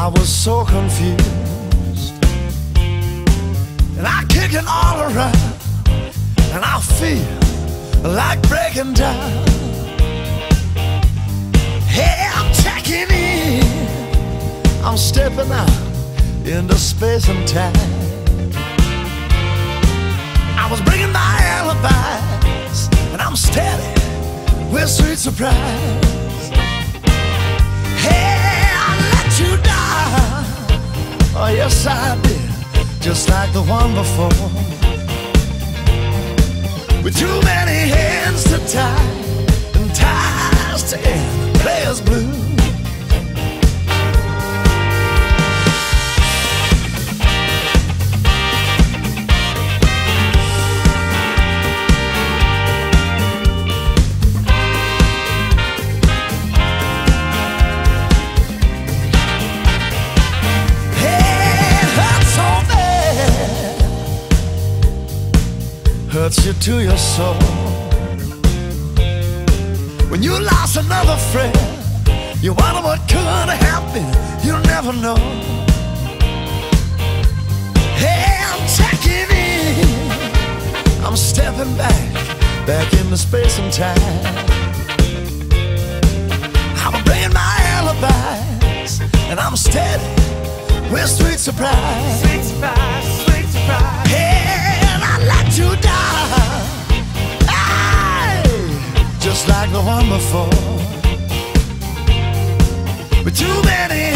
I was so confused, and I kick it all around, and I feel like breaking down. Hey, I'm checking in, I'm stepping out into space and time. I was bringing my alibis, and I'm steady with sweet surprise. Hey, I let you down, oh yes I did, just like the one before. With too many hands to tie, and ties to end, players blue. Hurts you to your soul when you lost another friend. You wonder what could happen. You'll never know. Hey, I'm checking in, I'm stepping back into space and time. I'm playing my alibis, and I'm steady with sweet surprise. Sweet surprise, sweet surprise. Hey, and I let you down, just like the one before, but too many